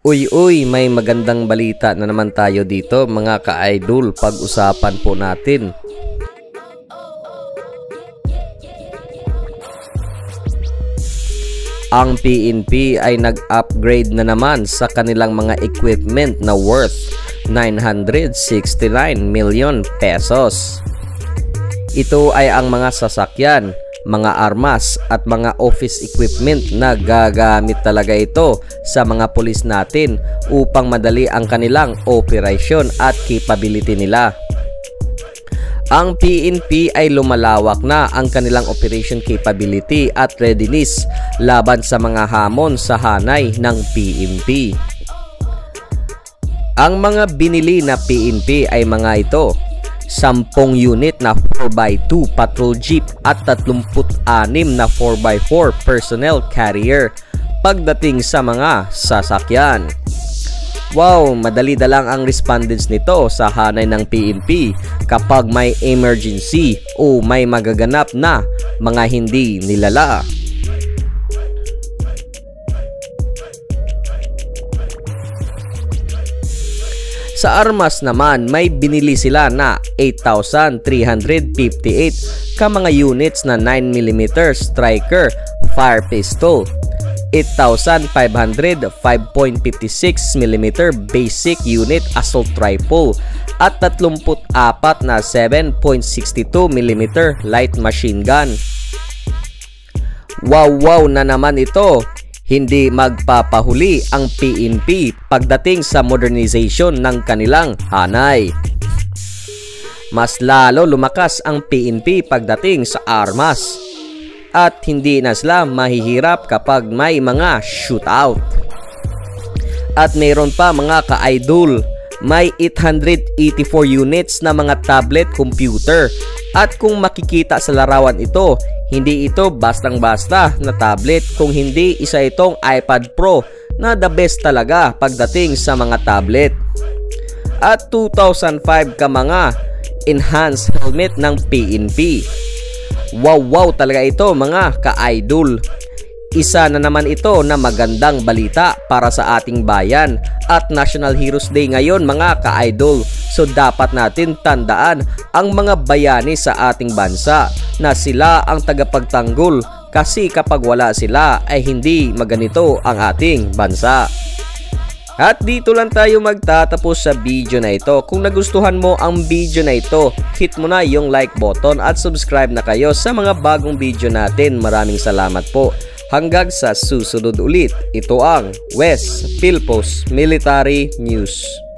Uy, may magandang balita na naman tayo dito mga ka-idol. Pag-usapan po natin. Ang PNP ay nag-upgrade na naman sa kanilang mga equipment na worth 969 million pesos. Ito ay ang mga sasakyan, mga armas at mga office equipment na gagamit talaga ito sa mga pulis natin upang madali ang kanilang operasyon at capability nila. Ang PNP ay lumalawak na ang kanilang operation capability at readiness laban sa mga hamon sa hanay ng PNP. Ang mga binili na PNP ay mga ito: 10 unit na 4x2 Patrol Jeep at 36 na 4x4 Personnel Carrier pagdating sa mga sasakyan. Wow, madali na lang ang respondents nito sa hanay ng PNP kapag may emergency o may magaganap na mga hindi nilala. Sa armas naman, may binili sila na 8,358 ka mga units na 9mm Striker Fired Pistol, 8,500 5.56mm Basic Unit Assault Rifle at 34 na 7.62mm Light Machine Gun. Wow na naman ito! Hindi magpapahuli ang PNP pagdating sa modernization ng kanilang hanay. Mas lalo lumakas ang PNP pagdating sa armas at hindi na sila mahihirap kapag may mga shootout. At mayroon pa mga ka-idol, may 884 units na mga tablet computer at kung makikita sa larawan ito, hindi ito bastang-basta na tablet kung hindi isa itong iPad Pro na the best talaga pagdating sa mga tablet. At 2,005 ka mga enhanced helmet ng PNP. Wow talaga ito mga ka-idol. Isa na naman ito na magandang balita para sa ating bayan at National Heroes Day ngayon mga ka-idol. So dapat natin tandaan ang mga bayani sa ating bansa na sila ang tagapagtanggol kasi kapag wala sila ay hindi maganito ang ating bansa. At dito lang tayo magtatapos sa video na ito. Kung nagustuhan mo ang video na ito, hit mo na yung like button at subscribe na kayo sa mga bagong video natin. Maraming salamat po. Hanggang sa susunod ulit, ito ang West Philpost Military News.